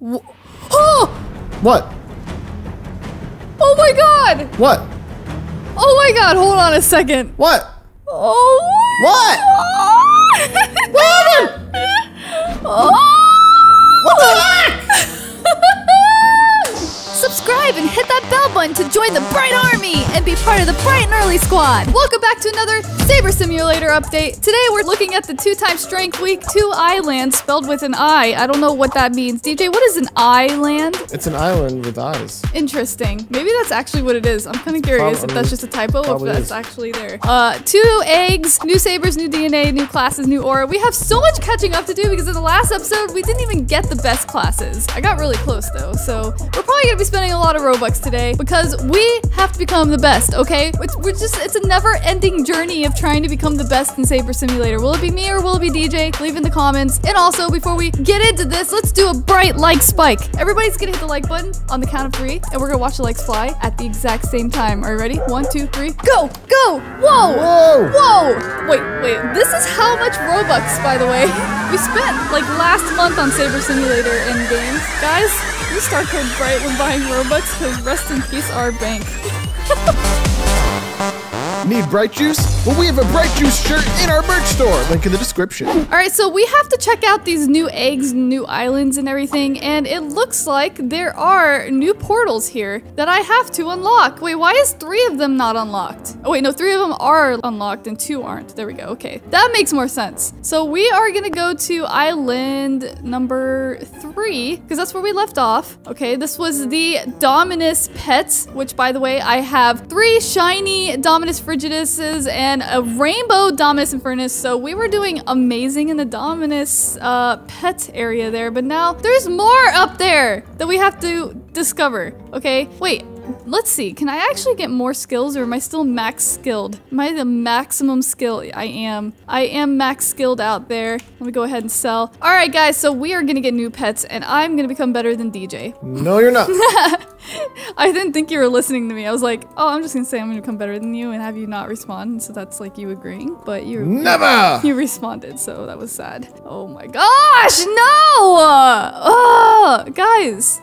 Oh! What? Oh my god! What? Oh my god, hold on a second. What? Oh. What? What? What happened? Oh! What the heck? Subscribe and hit that bell button to join the Bright Army and be part of the Bright and Early Squad. Welcome back to another Saber Simulator update. Today we're looking at the 2x Strength Week 2 Island spelled with an I. I don't know what that means. DJ, what is an island? It's an island with eyes. Interesting. Maybe that's actually what it is. I'm kind of curious if that's just a typo or if that's actually there. 2 eggs, new sabers, new DNA, new classes, new aura. We have so much catching up to do because in the last episode, we didn't even get the best classes. I got really close though, so we're probably gonna be spending a lot of Robux today because we have to become the best, okay? It's a never-ending journey of trying to become the best in Saber Simulator. Will it be me or will it be DJ? Leave in the comments. And also, before we get into this, let's do a bright like spike. Everybody's gonna hit the like button on the count of 3, and we're gonna watch the likes fly at the exact same time. Are you ready? 1, 2, 3, go, go! Whoa! Whoa! Whoa! Wait, this is how much Robux, by the way, we spent like last month on Saber Simulator and games. Guys, use star code BRIGHT when buying Robux, because rest in peace our bank. Need Bright Juice? Well, we have a Bright Juice shirt in our merch store. Link in the description. All right, so we have to check out these new eggs, new islands and everything, and it looks like there are new portals here that I have to unlock. Wait, why is 3 of them not unlocked? Oh, wait, no, 3 of them are unlocked and 2 aren't. There we go, okay. That makes more sense. So we are gonna go to island number 3, because that's where we left off. Okay, this was the Dominus Pets, which, by the way, I have 3 shiny Dominus Frigiduses and a rainbow Dominus Infernus, so we were doing amazing in the Dominus pet area there, but now there's more up there that we have to discover. Okay, wait, let's see. Can I actually get more skills, or am I still max skilled? Am I the maximum skill? I am max skilled out there. Let me go ahead and sell. All right, guys, so we are gonna get new pets, and I'm gonna become better than DJ. No, you're not. I didn't think you were listening to me. I was like, oh, I'm just gonna say I'm gonna become better than you and have you not respond. So that's like you agreeing, but you never. You responded, so that was sad. Oh my gosh, no! Oh, guys,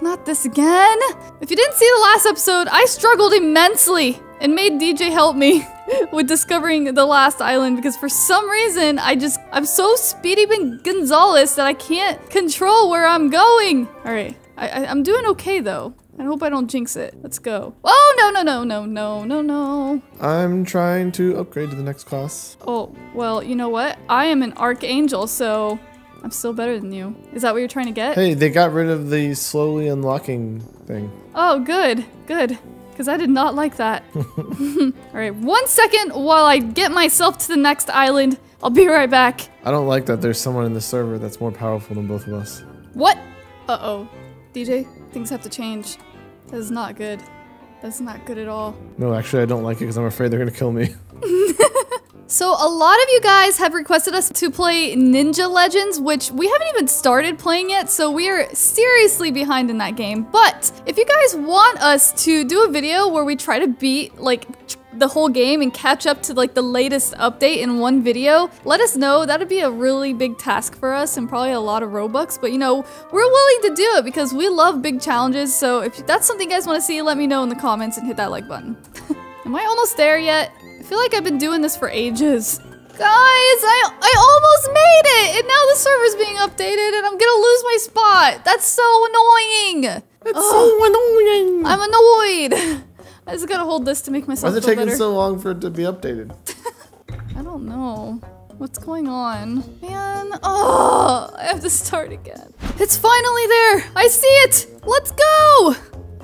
not this again. If you didn't see the last episode, I struggled immensely and made DJ help me with discovering the last island, because for some reason I'm so Speedy Gonzalez that I can't control where I'm going. All right. I'm doing okay though. I hope I don't jinx it. Let's go. Oh, no. I'm trying to upgrade to the next class. Oh, well, you know what? I am an archangel, so I'm still better than you. Is that what you're trying to get? Hey, they got rid of the slowly unlocking thing. Oh, good, good. Because I did not like that. All right, 1 second while I get myself to the next island. I'll be right back. I don't like that there's someone in the server that's more powerful than both of us. What? Uh-oh. DJ, things have to change. That is not good. That's not good at all. No, actually, I don't like it because I'm afraid they're gonna kill me. So a lot of you guys have requested us to play Ninja Legends, which we haven't even started playing yet, so we are seriously behind in that game. But if you guys want us to do a video where we try to beat, like, the whole game and catch up to like the latest update in one video, let us know. That'd be a really big task for us and probably a lot of Robux, but you know, we're willing to do it because we love big challenges. So if that's something you guys want to see, let me know in the comments and hit that like button. Am I almost there yet? I feel like I've been doing this for ages. Guys, I almost made it, and now the server's being updated and I'm gonna lose my spot. That's so annoying. That's so annoying. I'm annoyed. I just gotta hold this to make myself feel better. Why is it taking so long for it to be updated? I don't know. What's going on? Man, oh, I have to start again. It's finally there! I see it! Let's go!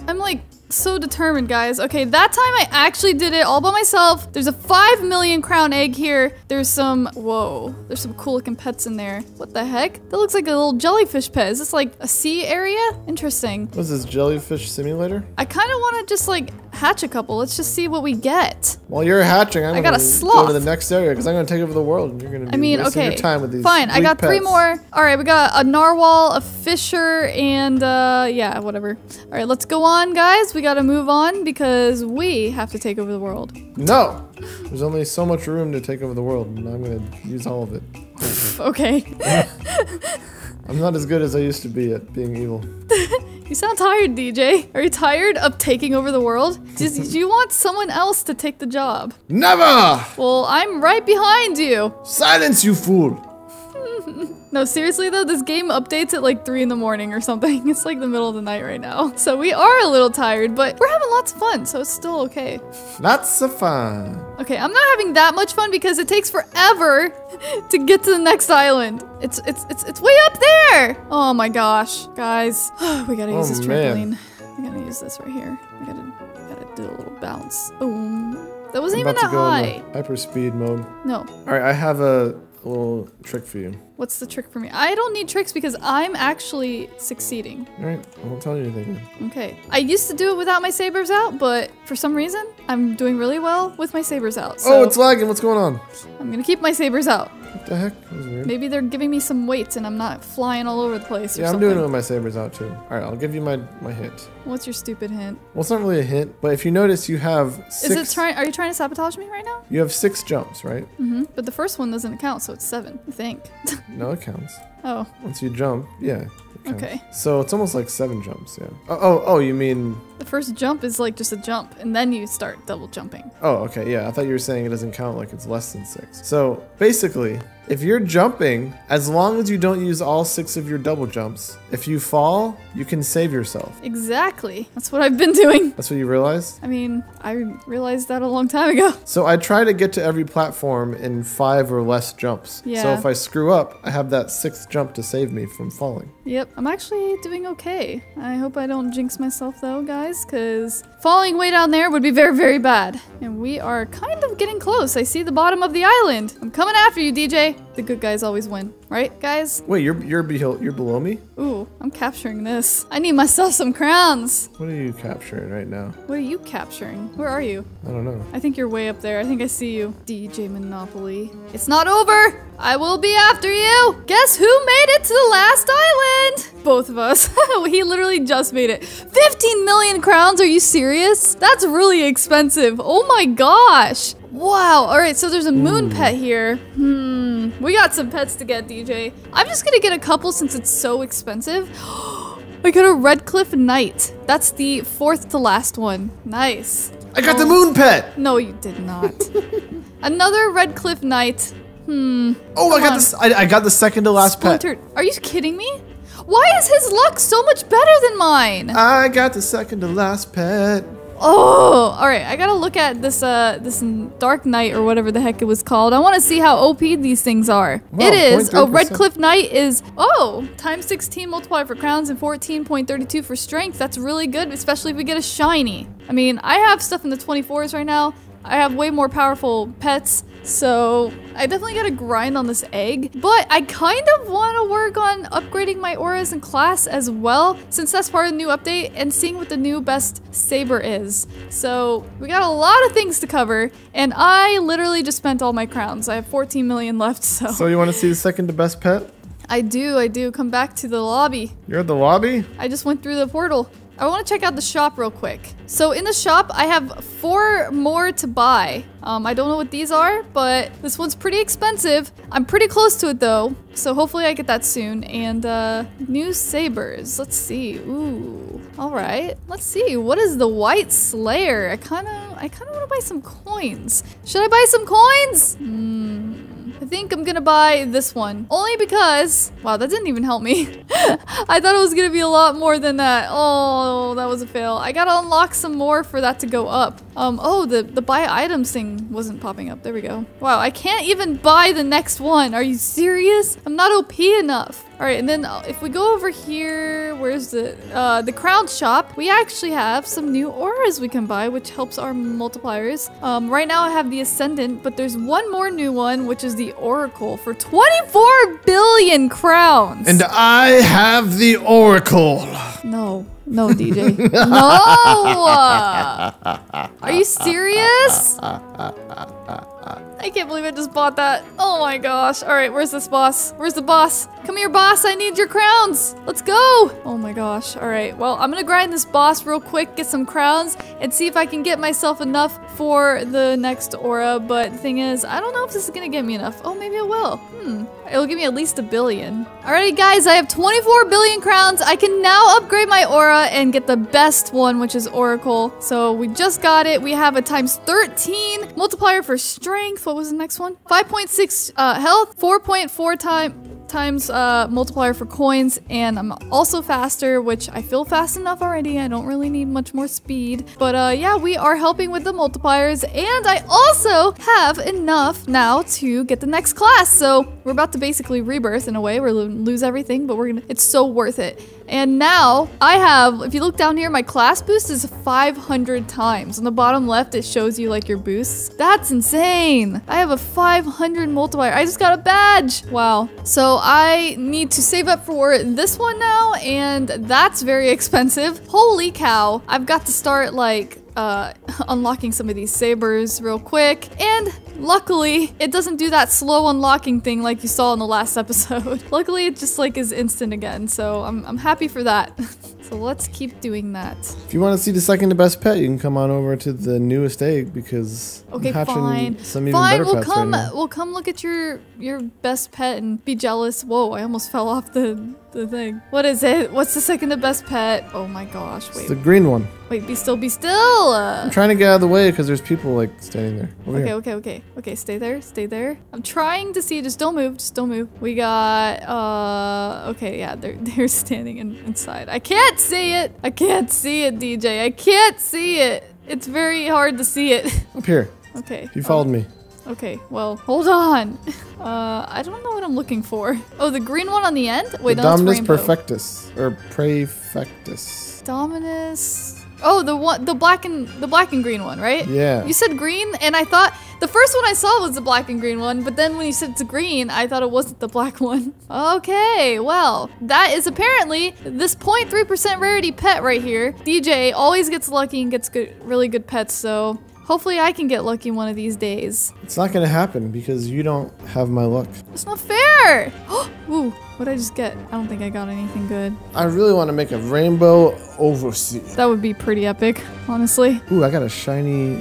I'm like so determined, guys. Okay, that time I actually did it all by myself. There's a 5 million crown egg here. There's some, whoa, there's some cool looking pets in there. What the heck? That looks like a little jellyfish pet. Is this like a sea area? Interesting. What's this, Jellyfish Simulator? I kind of want to just like hatch a couple. Let's just see what we get. While you're hatching, I gotta sloth. Go to the next area because I'm gonna take over the world and you're gonna be wasting your time with these. Fine, I got 3 more. All right, we got a narwhal, a fisher, and yeah, whatever. All right, let's go on, guys. We gotta move on because we have to take over the world. No, there's only so much room to take over the world, and I'm gonna use all of it. Okay. I'm not as good as I used to be at being evil. You sound tired, DJ. Are you tired of taking over the world? Do you want someone else to take the job? Never! Well, I'm right behind you. Silence, you fool! No, seriously though, this game updates at like 3 in the morning or something. It's like the middle of the night right now. So we are a little tired, but we're having lots of fun, so it's still okay. Lots of fun. Okay, I'm not having that much fun because it takes forever to get to the next island. It's way up there! Oh my gosh. Guys, we gotta use this trampoline. We gotta use this right here. We gotta do a little bounce. Boom. That wasn't even that high. Hyper speed mode. No. Alright, I have a little trick for you. What's the trick for me? I don't need tricks because I'm actually succeeding. All right, I won't tell you anything. Okay. I used to do it without my sabers out, but for some reason, I'm doing really well with my sabers out. So oh, it's lagging. What's going on? I'm going to keep my sabers out. What the heck? That was weird. Maybe they're giving me some weights and I'm not flying all over the place or something. Yeah, I'm doing it with my sabers out too. All right, I'll give you my hint. What's your stupid hint? Well, it's not really a hint, but if you notice, you have 6... Are you trying to sabotage me right now? You have 6 jumps, right? Mm-hmm. But the first one doesn't count, so it's 7, I think. No, it counts. Oh. Once you jump, yeah. Okay. So it's almost like 7 jumps, yeah. Oh, you mean... The first jump is like just a jump, and then you start double jumping. Oh, okay, yeah. I thought you were saying it doesn't count like it's less than 6. So basically, if you're jumping, as long as you don't use all 6 of your double jumps, if you fall, you can save yourself. Exactly. That's what I've been doing. That's what you realized? I mean, I realized that a long time ago. So I try to get to every platform in 5 or less jumps. Yeah. So if I screw up, I have that 6th jump to save me from falling. Yep. I'm actually doing okay. I hope I don't jinx myself though, guys, because falling way down there would be very, very bad. And we are kind of getting close. I see the bottom of the island. I'm coming after you, DJ. The good guys always win, right, guys? Wait, you're below me? Ooh, I'm capturing this. I need myself some crowns. What are you capturing right now? What are you capturing? Where are you? I don't know. I think you're way up there. I think I see you. DJ Monopoly. It's not over! I will be after you! Guess who made it to the last island? Both of us. He literally just made it. 15 million crowns? Are you serious? That's really expensive. Oh my gosh. Wow. All right, so there's a moon pet here. We got some pets to get, DJ. I'm just gonna get a couple since it's so expensive. I got a Redcliff Knight. That's the 4th to last one. Nice. I got the moon pet! No, you did not. Another Redcliff Knight. Oh, I got the 2nd to last Splintered. Pet. Are you kidding me? Why is his luck so much better than mine? I got the 2nd to last pet. Oh, all right. I gotta look at this this Dark Knight or whatever the heck it was called. I want to see how OP these things are. Wow, it is a Redcliff Knight is times 16 multiplier for crowns and 14.32 for strength. That's really good, especially if we get a shiny. I mean, I have stuff in the 24s right now. I have way more powerful pets, so I definitely gotta grind on this egg. But I kind of want to work on upgrading my auras in class as well, since that's part of the new update, and seeing what the new best saber is. So we got a lot of things to cover, and I literally just spent all my crowns. I have 14 million left, so... So you want to see the 2nd to best pet? I do. Come back to the lobby. You're at the lobby? I just went through the portal. I want to check out the shop real quick. So in the shop, I have 4 more to buy. I don't know what these are, but this one's pretty expensive. I'm pretty close to it though, so hopefully I get that soon. And new sabers. Let's see. Ooh. All right. Let's see. What is the White Slayer? I kind of want to buy some coins. Should I buy some coins? I think I'm gonna buy this one. Only because... Wow, that didn't even help me. I thought it was gonna be a lot more than that. Oh, that was a fail. I gotta unlock some more for that to go up. The buy items thing wasn't popping up. There we go. Wow, I can't even buy the next one. Are you serious? I'm not OP enough. All right, and then if we go over here, where's the crown shop? We actually have some new auras we can buy, which helps our multipliers. Right now I have the Ascendant, but there's one more new one, which is the Oracle for 24 billion crowns. And I have the Oracle. No, DJ. No! Are you serious? I can't believe I just bought that. Oh my gosh. All right, where's this boss? Where's the boss? Come here, boss. I need your crowns. Let's go. Oh my gosh. All right. Well, I'm going to grind this boss real quick, get some crowns, and see if I can get myself enough for the next aura. But the thing is, I don't know if this is going to get me enough. Oh, maybe it will. It'll give me at least 1 billion. Alrighty guys, I have 24 billion crowns. I can now upgrade my aura and get the best one, which is Oracle. So we just got it. We have a times 13 multiplier for strength. What was the next one? 5.6 health, 4.4 times multiplier for coins, and I'm also faster, which I feel fast enough already. I don't really need much more speed, but yeah, we are helping with the multipliers, and I also have enough now to get the next class. So we're about to basically rebirth in a way. We're gonna lose everything, but it's so worth it. And now I have, if you look down here, my class boost is 500 times. On the bottom left, it shows you like your boosts. That's insane. I have a 500 multiplier. I just got a badge. Wow. So I need to save up for this one now, and that's very expensive. Holy cow. I've got to start like unlocking some of these sabers real quick. And luckily, it doesn't do that slow unlocking thing like you saw in the last episode. Luckily, it just like is instant again. So I'm happy for that. So let's keep doing that. If you want to see the second to best pet, you can come on over to the newest egg, because okay, I'm hatching some even better pets right now. We'll come look at your best pet and be jealous. Whoa, I almost fell off the thing. What is it? What's the second to best pet? Oh my gosh, wait. It's the green one. Wait, be still, be still. I'm trying to get out of the way because there's people like standing there. Okay, stay there, stay there. I'm trying to see, just don't move, just don't move. We got, okay, yeah, they're standing inside. I can't see it. I can't see it, DJ. I can't see it. It's very hard to see it. Up here. Okay. You followed me. Okay, well, hold on. I don't know what I'm looking for. Oh, the green one on the end? Wait, no, it's rainbow. Dominus Praefectus, or Praefectus. Dominus... Oh, the black and green one, right? Yeah. You said green, and I thought the first one I saw was the black and green one, but then when you said it's green, I thought it wasn't the black one. Okay, well, that is apparently this 0.3% rarity pet right here. DJ always gets lucky and gets good, really good pets, so hopefully I can get lucky one of these days. It's not gonna happen because you don't have my luck. It's not fair. Ooh, what'd I just get? I don't think I got anything good. I really want to make a rainbow overseer. That would be pretty epic, honestly. Ooh, I got a shiny,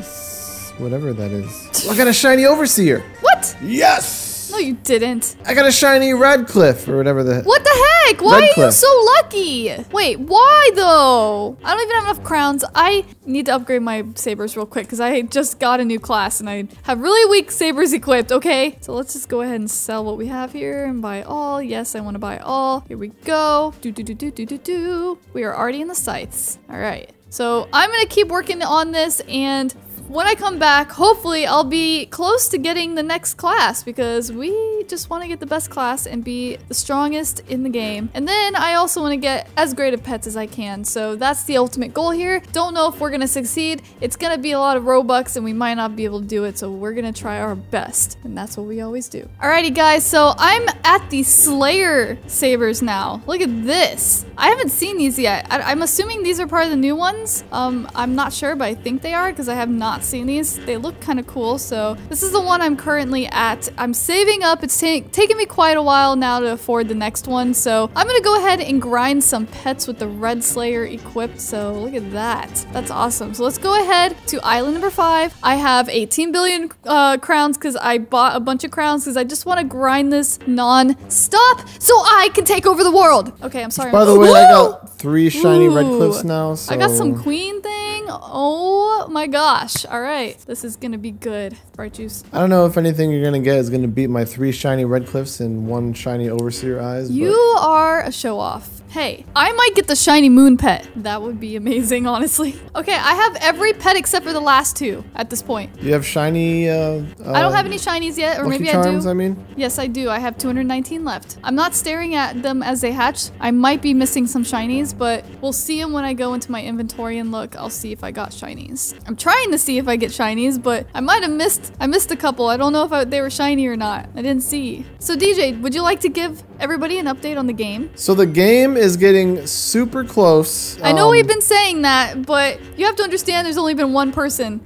whatever that is. I got a shiny overseer. What? Yes. No, you didn't. I got a shiny Redcliff or whatever the heck. What the heck? Why are you so lucky? Wait, why though? I don't even have enough crowns. I need to upgrade my sabers real quick because I just got a new class and I have really weak sabers equipped, okay? So let's just go ahead and sell what we have here and buy all. Yes, I want to buy all. Here we go. Do-do-do-do-do-do-do. We are already in the scythes. All right. So I'm going to keep working on this, and when I come back, hopefully I'll be close to getting the next class, because we just want to get the best class and be the strongest in the game. And then I also want to get as great of pets as I can. So that's the ultimate goal here. Don't know if we're going to succeed. It's going to be a lot of Robux and we might not be able to do it. So we're going to try our best. And that's what we always do. Alrighty guys, so I'm at the Slayer Sabers now. Look at this. I haven't seen these yet. I'm assuming these are part of the new ones. I'm not sure, but I think they are because I have not seen these. They look kind of cool. So this is the one I'm currently at. I'm saving up. It's taking me quite a while now to afford the next one. So I'm going to go ahead and grind some pets with the Red Slayer equipped. So look at that. That's awesome. So let's go ahead to island number 5. I have 18 billion crowns because I bought a bunch of crowns because I just want to grind this non-stop so I can take over the world. Okay, I'm sorry. By the way, I got 3 shiny Redcliffs now. So I got some queen things. Oh my gosh. All right. This is going to be good. Bright juice. I don't know if anything you're going to get is going to beat my 3 shiny Redcliffs and 1 shiny Overseer Eyes. You are a show off. Hey, I might get the shiny moon pet. That would be amazing, honestly. Okay, I have every pet except for the last 2 at this point. You have shiny... I don't have any shinies yet, or maybe charms, I do. I mean. Yes, I do. I have 219 left. I'm not staring at them as they hatch. I might be missing some shinies, but we'll see them when I go into my inventory and look. I'll see if I got shinies. I'm trying to see if I get shinies, but I might have missed. I missed a couple. I don't know if they were shiny or not. I didn't see. So DJ, would you like to give everybody an update on the game? So the game is is getting super close. I know we've been saying that, but you have to understand there's only been one person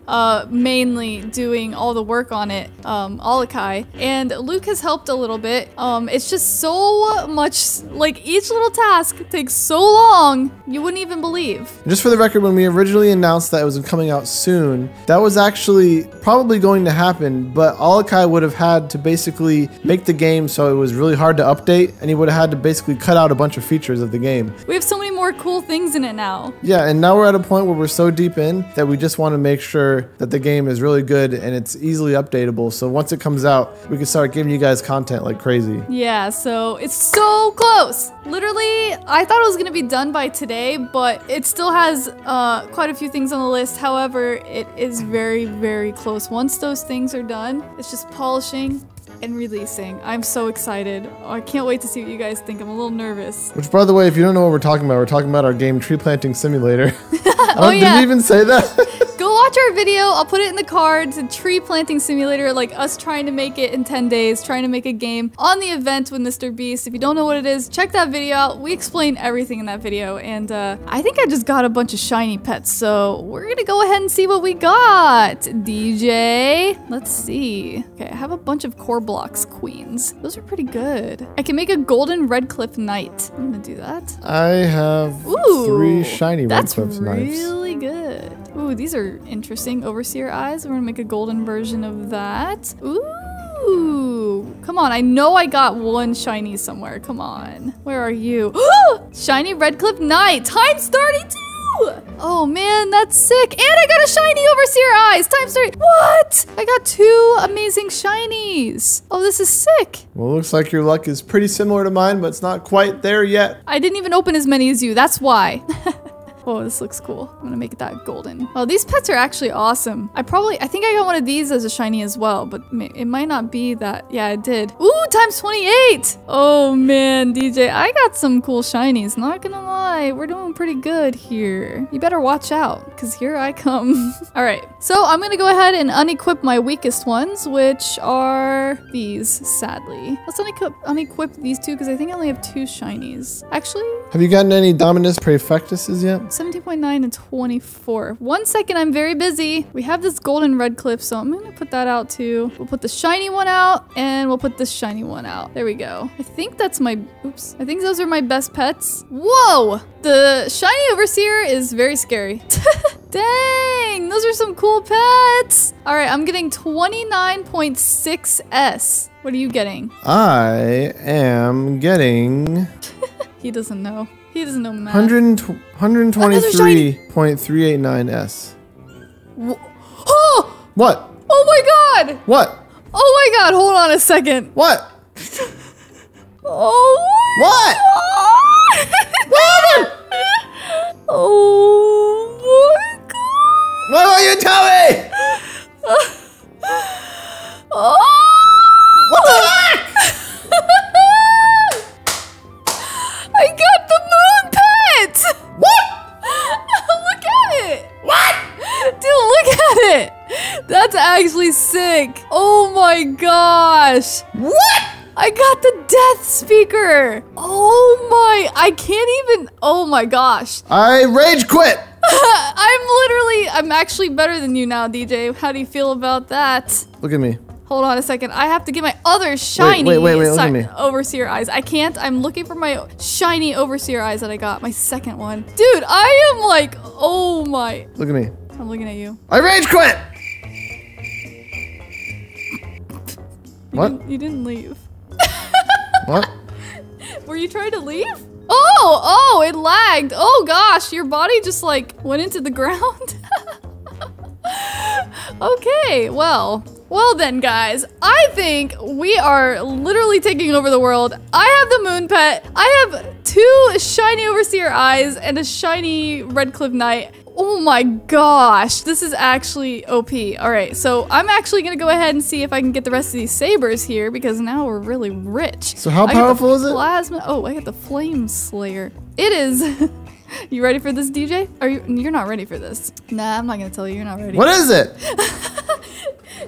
mainly doing all the work on it, Alakai. And Luke has helped a little bit. It's just so much, like each little task takes so long, you wouldn't even believe. Just for the record, when we originally announced that it was coming out soon, that was actually probably going to happen, but Alakai would have had to basically make the game so it was really hard to update, and he would have had to basically cut out a bunch of features of the game. We have so many more cool things in it now. Yeah, and now we're at a point where we're so deep in that we just want to make sure that the game is really good and it's easily updatable, so once it comes out, we can start giving you guys content like crazy. Yeah, so it's so close. Literally, I thought it was going to be done by today, but it still has quite a few things on the list. However, it is very, very close. Once those things are done, it's just polishing and releasing. I'm so excited. Oh, I can't wait to see what you guys think. I'm a little nervous. Which, by the way, if you don't know what we're talking about our game Tree Planting Simulator. Did we even say that? Go watch our video. I'll put it in the cards. Tree Planting Simulator, like us trying to make it in 10 days, trying to make a game on the event with Mr. Beast. If you don't know what it is, check that video out. We explain everything in that video. And I think I just got a bunch of shiny pets, so we're going to go ahead and see what we got. DJ, let's see. Okay, I have a bunch of core blocks queens. Those are pretty good. I can make a golden Redcliff Knight. I'm going to do that. I have three shiny Redcliff Knights. That's really good. Ooh, these are interesting. Overseer eyes. We're gonna make a golden version of that. Ooh, come on. I know I got one shiny somewhere. Come on. Where are you? Shiny Redcliff Knight. Times 32. Oh man, that's sick. And I got a shiny Overseer Eyes. Times 30. What? I got two amazing shinies. Oh, this is sick. Well, it looks like your luck is pretty similar to mine, but it's not quite there yet. I didn't even open as many as you. That's why. Oh, this looks cool. I'm gonna make that golden. Oh, these pets are actually awesome. I think I got one of these as a shiny as well, but it might not be that. Yeah, it did. Ooh, times 28. Oh man, DJ, I got some cool shinies. Not gonna lie, we're doing pretty good here. You better watch out, because here I come. All right, so I'm gonna go ahead and unequip my weakest ones, which are these, sadly. Let's unequip these two, because I think I only have two shinies. Actually, have you gotten any Dominus Praefectuses yet? 17.9 and 24. 1 second, I'm very busy. We have this golden Redcliff, so I'm gonna put that out too. We'll put the shiny one out, and we'll put this shiny one out. There we go. I think that's my, oops. I think those are my best pets. Whoa! The shiny Overseer is very scary. Dang, those are some cool pets. All right, I'm getting 29.6S. What are you getting? I am getting... He doesn't know. He doesn't know math. 123.389S. Oh! What? Oh my god! What? Oh my god, hold on a second. What? Oh my god! What? Oh my god! What will you tell me? What the heck? I got the moon pet! What? Look at it! What? Dude, look at it! That's actually sick! Oh my gosh! What? I got the death speaker! Oh my, I can't even, oh my gosh. I rage quit! I'm actually better than you now, DJ. How do you feel about that? Look at me. Hold on a second. I have to get my other shiny Overseer Eyes. I can't. I'm looking for my shiny Overseer Eyes that I got. My second one. Dude, I am like, oh my. Look at me. I'm looking at you. I rage quit! What? You didn't leave. What? Were you trying to leave? Oh, it lagged. Oh gosh, your body just like went into the ground. Okay, well. Well then, guys, I think we are literally taking over the world. I have the moon pet. I have two shiny Overseer Eyes and a shiny Redcliff Knight. Oh my gosh, this is actually OP. All right, so I'm actually gonna go ahead and see if I can get the rest of these sabers here because now we're really rich. So how powerful is it? Oh, I got the Flame Slayer. It is. You ready for this, DJ? You're not ready for this. Nah, I'm not gonna tell you. You're not ready. What is it?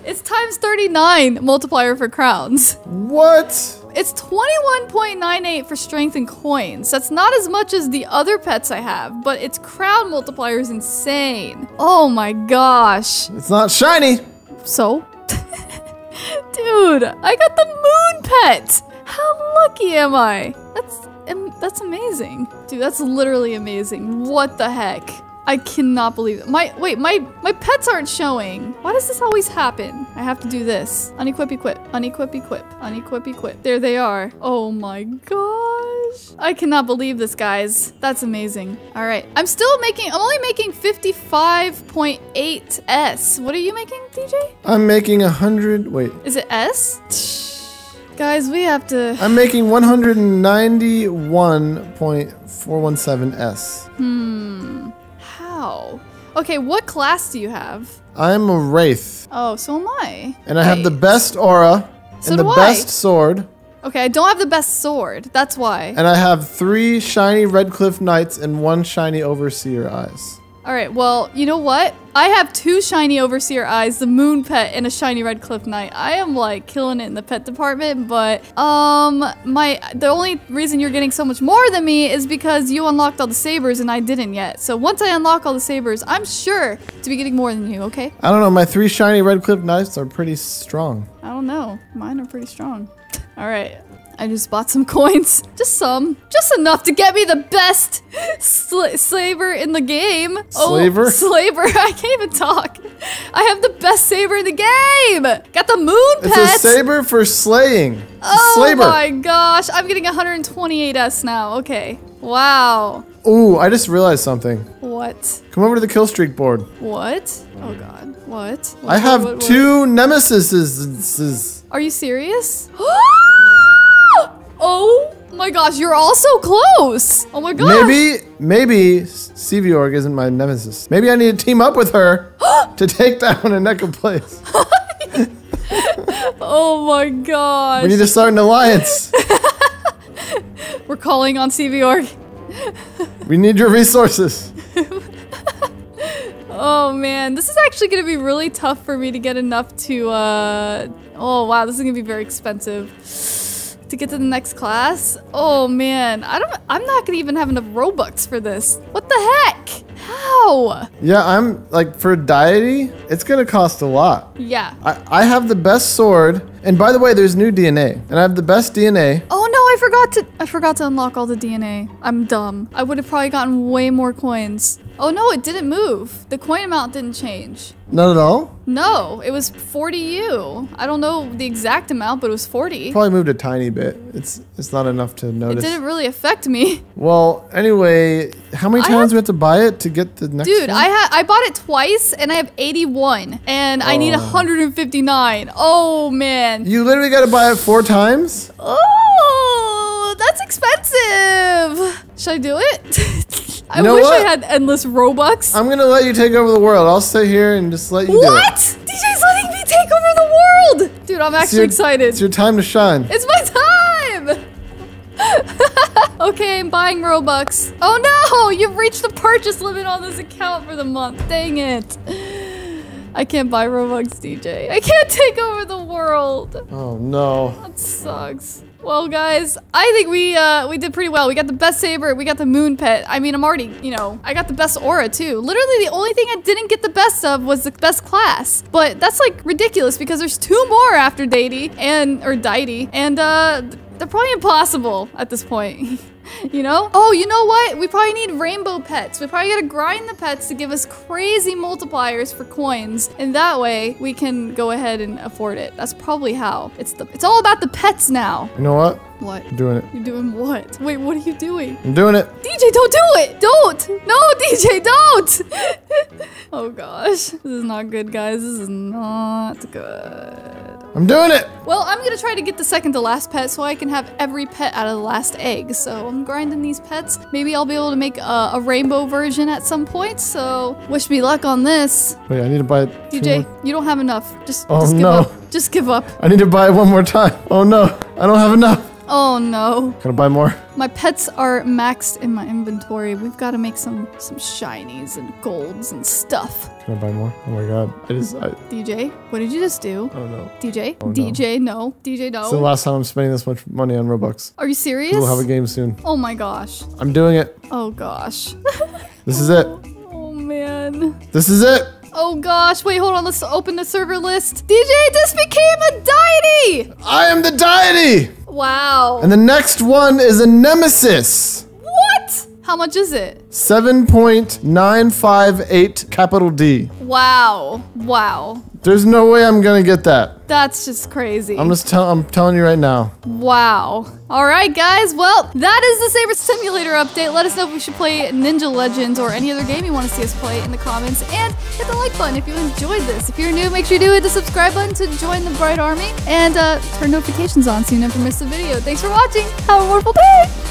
It's times 39 multiplier for crowns. What? It's 21.98 for strength and coins. That's not as much as the other pets I have, but its crown multiplier is insane. Oh my gosh. It's not shiny. So? Dude, I got the moon pet. How lucky am I? That's amazing. Dude, that's literally amazing. What the heck? I cannot believe it. Wait, my pets aren't showing. Why does this always happen? I have to do this. Unequip, equip, unequip, equip, unequip, equip. There they are. Oh my gosh. I cannot believe this, guys. That's amazing. All right, I'm only making 55.8 S. What are you making, DJ? I'm making 100, wait. Is it S? Guys, we have to... I'm making 191.417 S. How? Okay, what class do you have? I'm a Wraith. Oh, so am I. And I have the best aura and the best sword. Okay, I don't have the best sword. That's why. And I have 3 shiny Redcliff Knights and 1 shiny Overseer Eyes. All right, well, you know what? I have 2 shiny Overseer Eyes, the moon pet, and a shiny Redcliff Knight. I am like killing it in the pet department, but the only reason you're getting so much more than me is because you unlocked all the sabers and I didn't yet. So once I unlock all the sabers, I'm sure to be getting more than you, okay? I don't know, my 3 shiny Redcliff Knights are pretty strong. I don't know, mine are pretty strong. All right. I just bought some coins. Just some. Just enough to get me the best saber in the game. Slaver? Oh, slaver. I can't even talk. I have the best saber in the game. Got the moon pet. It's a saber for slaying. Oh my gosh. I'm getting 128S now. Okay. Wow. Ooh, I just realized something. What? Come over to the kill streak board. What? Oh god. What? I have 2 nemesises. Are you serious? Oh my gosh, you're all so close! Oh my gosh! Maybe CVOrg isn't my nemesis. Maybe I need to team up with her to take down a neck of place. Oh my gosh. We need to start an alliance. We're calling on CVOrg. We need your resources. Oh man, this is actually gonna be really tough for me to get enough to, oh wow, this is gonna be very expensive. To get to the next class? Oh man, I'm not gonna even have enough Robux for this. What the heck? How? Yeah, I'm like for deity, it's gonna cost a lot. Yeah. I have the best sword, and by the way, there's new DNA, and I have the best DNA. Oh no, I forgot to unlock all the DNA. I'm dumb. I would have probably gotten way more coins. Oh no, it didn't move. The coin amount didn't change. Not at all? No, it was 40U. I don't know the exact amount, but it was 40. Probably moved a tiny bit. It's not enough to notice. It didn't really affect me. Well, anyway, how many times do we have to buy it to get the next one? Dude, I bought it twice, and I have 81, and I need 159. Oh, man. You literally got to buy it 4 times? Oh, that's expensive. Should I do it? I wish I had endless Robux. I'm gonna let you take over the world. I'll stay here and just let you do it. DJ's letting me take over the world! Dude, I'm actually excited. It's your time to shine. It's my time! Okay, I'm buying Robux. Oh no! You've reached the purchase limit on this account for the month. Dang it. I can't buy Robux, DJ. I can't take over the world. Oh no. That sucks. Well, guys, I think we did pretty well. We got the best saber. We got the moon pet. I mean, I'm already, you know, I got the best aura, too. Literally, the only thing I didn't get the best of was the best class. But that's, like, ridiculous because there's 2 more after deity and, or deity. And, they're probably impossible at this point. You know? Oh, you know what? We probably need rainbow pets. We probably gotta grind the pets to give us crazy multipliers for coins. And that way, we can go ahead and afford it. That's probably how. It's all about the pets now. You know what? What? I'm doing it. You're doing what? Wait, what are you doing? I'm doing it. DJ, don't do it! Don't! No, DJ, don't! Oh gosh. This is not good, guys. This is not good. I'm doing it! Well, I'm gonna try to get the second to last pet so I can have every pet out of the last egg. So I'm grinding these pets. Maybe I'll be able to make a rainbow version at some point. So wish me luck on this. Wait, I need to buy it. DJ, you don't have enough. Just give up. Just give up. I need to buy it 1 more time. Oh no, I don't have enough. Oh no. Can I buy more? My pets are maxed in my inventory. We've got to make some shinies and golds and stuff. Can I buy more? Oh my god. DJ, what did you just do? Oh no. DJ? Oh, no. DJ, no. DJ, no. It's the last time I'm spending this much money on Robux. Are you serious? We'll have a game soon. Oh my gosh. I'm doing it. Oh gosh. This is it. Oh man. This is it. Oh gosh, wait, hold on, let's open the server list. DJ just became a deity! I am the deity! Wow. And the next one is a nemesis. What? How much is it? 7.958 capital D. Wow, wow. There's no way I'm gonna get that. That's just crazy. I'm telling you right now. Wow. All right, guys. Well, that is the Saber Simulator update. Let us know if we should play Ninja Legends or any other game you want to see us play in the comments. And hit the like button if you enjoyed this. If you're new, make sure you do hit the subscribe button to join the Bright Army. And turn notifications on so you never miss a video. Thanks for watching. Have a wonderful day.